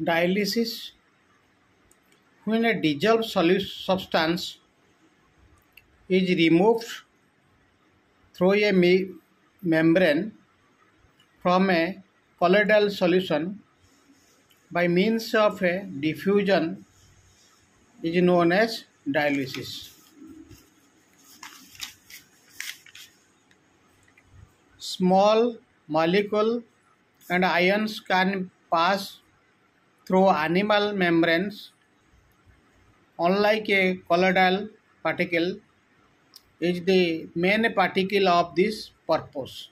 Dialysis: when a dissolved substance is removed through a membrane from a colloidal solution by means of a diffusion is known as dialysis. Small molecule and ions can pass through animal membranes, unlike a colloidal particle, is the main particle of this purpose.